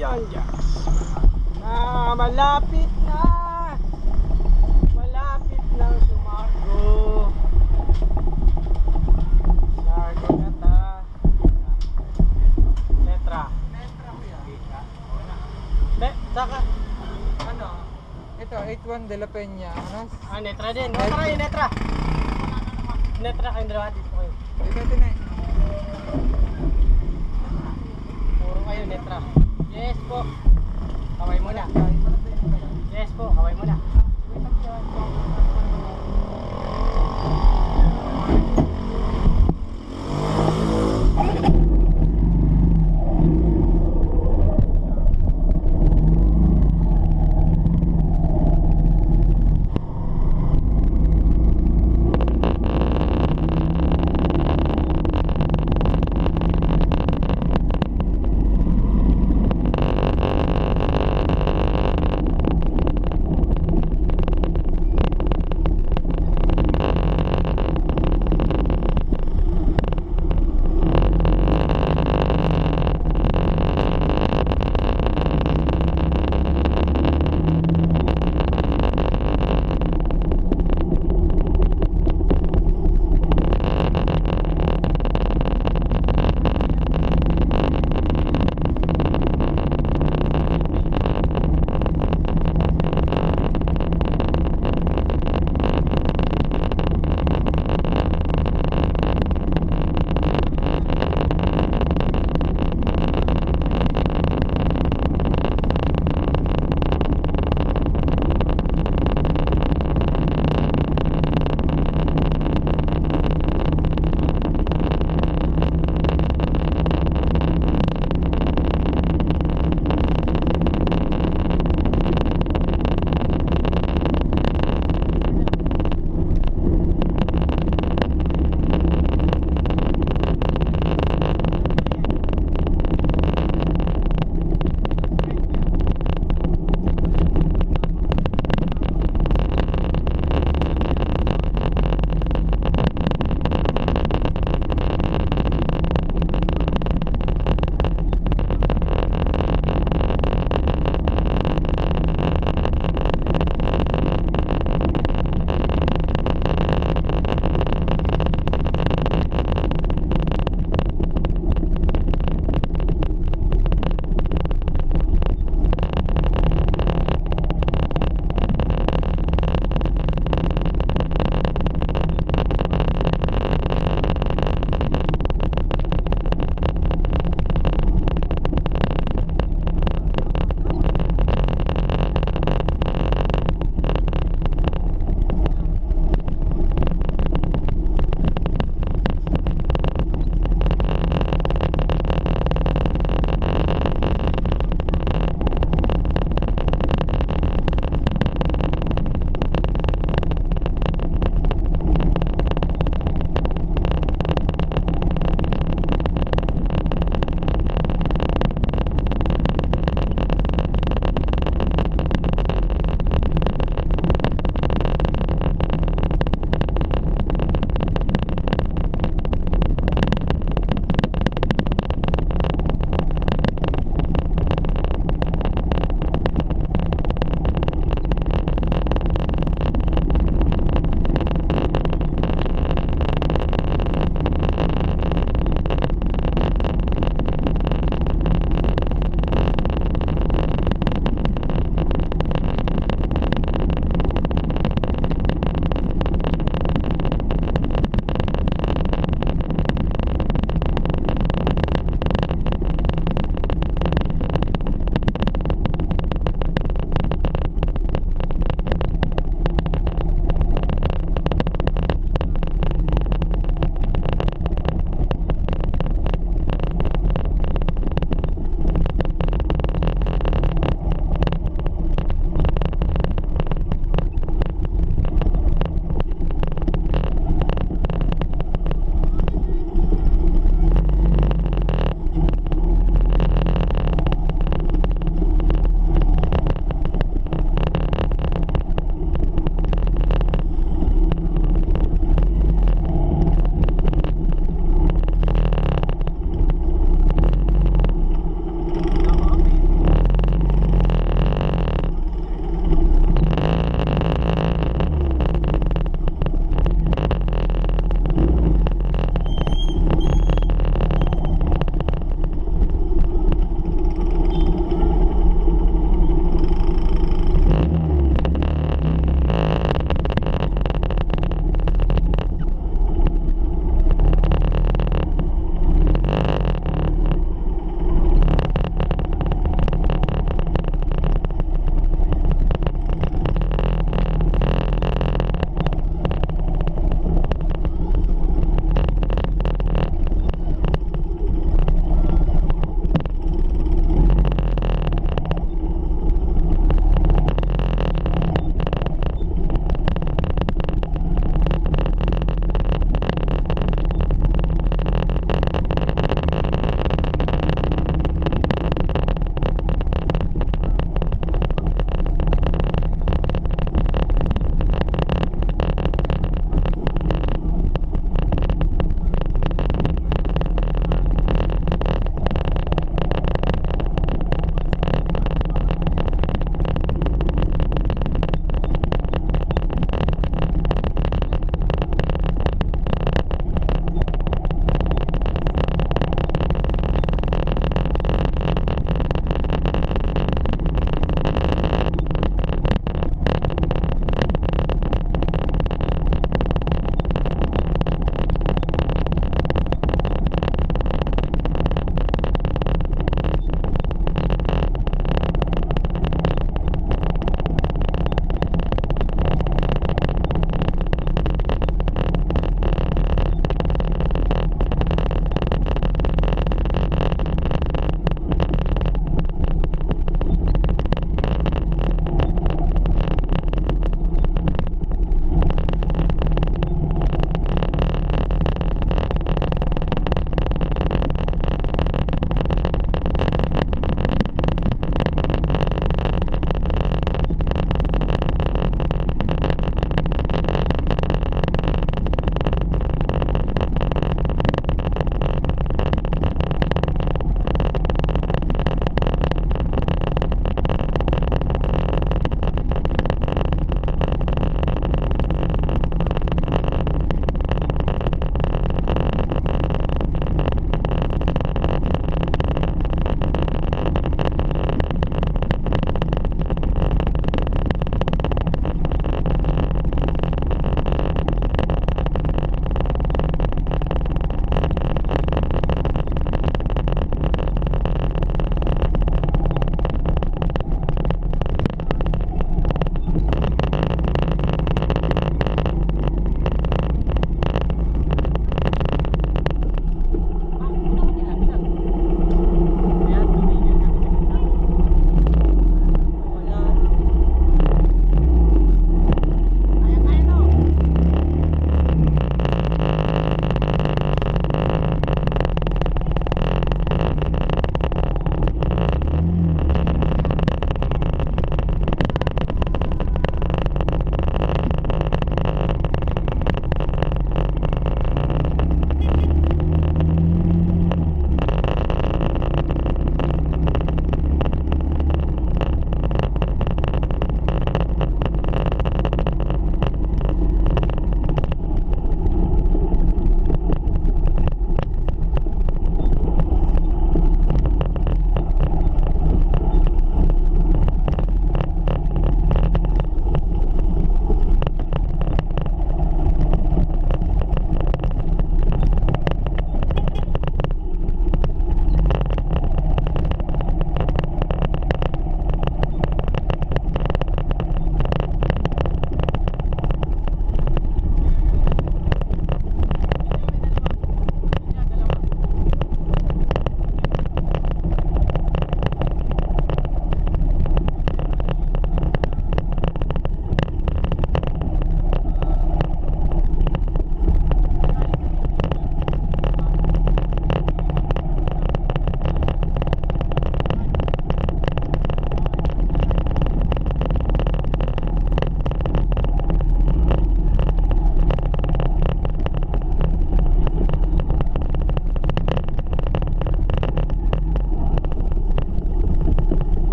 Ayan guys, na malapit na, malapit ng sumargo. Sargo na ta letra, letra ko yan. Saka ano ito, 81 de la Peña. Letra din, letra, letra, letra kayo dalawa dito kayo.